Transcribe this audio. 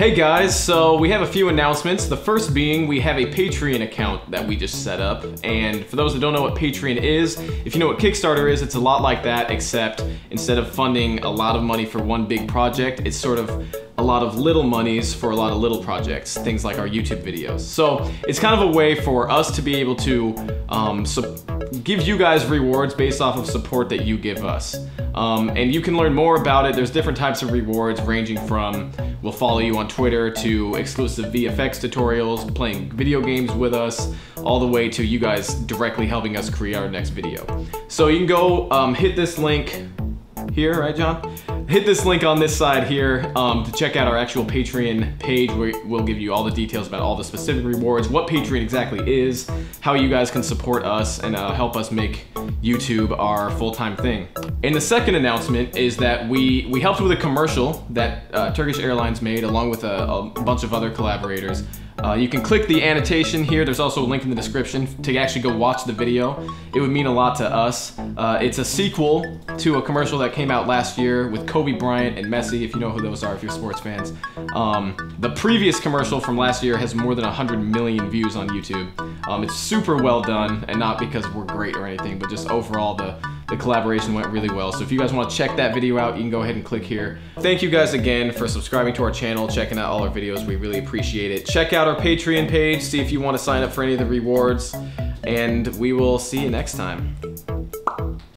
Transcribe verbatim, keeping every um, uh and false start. Hey guys, so we have a few announcements. The first being we have a Patreon account that we just set up. And for those that don't know what Patreon is, if you know what Kickstarter is, it's a lot like that, except instead of funding a lot of money for one big project, it's sort of a lot of little monies for a lot of little projects, things like our YouTube videos. So it's kind of a way for us to be able to um, so give you guys rewards based off of support that you give us. Um, and you can learn more about it. There's different types of rewards ranging from we'll follow you on Twitter to exclusive V F X tutorials, playing video games with us, all the way to you guys directly helping us create our next video. So you can go um, hit this link here, right, John? Hit this link on this side here um, to check out our actual Patreon page, where we'll give you all the details about all the specific rewards, what Patreon exactly is, how you guys can support us and uh, help us make YouTube our full-time thing. And the second announcement is that we, we helped with a commercial that uh, Turkish Airlines made along with a, a bunch of other collaborators. Uh, you can click the annotation here. There's also a link in the description to actually go watch the video. It would mean a lot to us. Uh, it's a sequel to a commercial that came out last year with Kobe Bryant and Messi, if you know who those are, if you're sports fans. Um, the previous commercial from last year has more than one hundred million views on YouTube. Um, it's super well done, and not because we're great or anything, but just overall the, the collaboration went really well. So if you guys want to check that video out, you can go ahead and click here. Thank you guys again for subscribing to our channel, checking out all our videos. We really appreciate it. Check out our Patreon page, see if you want to sign up for any of the rewards, and we will see you next time.